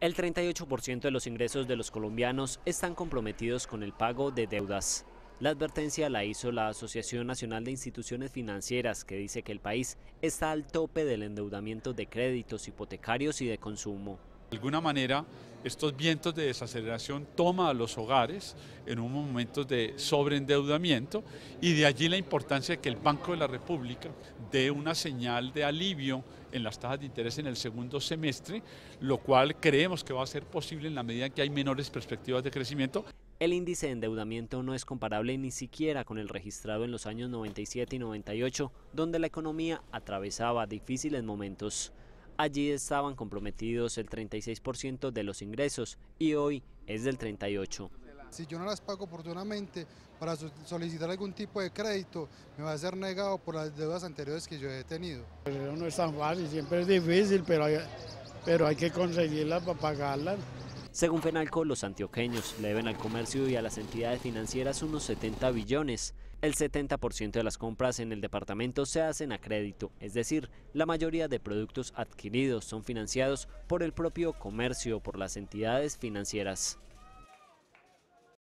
El 38% de los ingresos de los colombianos están comprometidos con el pago de deudas. La advertencia la hizo la Asociación Nacional de Instituciones Financieras, que dice que el país está al tope del endeudamiento de créditos hipotecarios y de consumo. De alguna manera, estos vientos de desaceleración toman a los hogares en un momento de sobreendeudamiento, y de allí la importancia de que el Banco de la República dé una señal de alivio en las tasas de interés en el segundo semestre, lo cual creemos que va a ser posible en la medida en que hay menores perspectivas de crecimiento. El índice de endeudamiento no es comparable ni siquiera con el registrado en los años 97 y 98, donde la economía atravesaba difíciles momentos. Allí estaban comprometidos el 36% de los ingresos y hoy es del 38%. Si yo no las pago oportunamente para solicitar algún tipo de crédito, me va a ser negado por las deudas anteriores que yo he tenido. Pero no es tan fácil, siempre es difícil, pero hay que conseguirla para pagarla. Según FENALCO, los antioqueños le deben al comercio y a las entidades financieras unos 70 billones. El 70% de las compras en el departamento se hacen a crédito, es decir, la mayoría de productos adquiridos son financiados por el propio comercio o por las entidades financieras.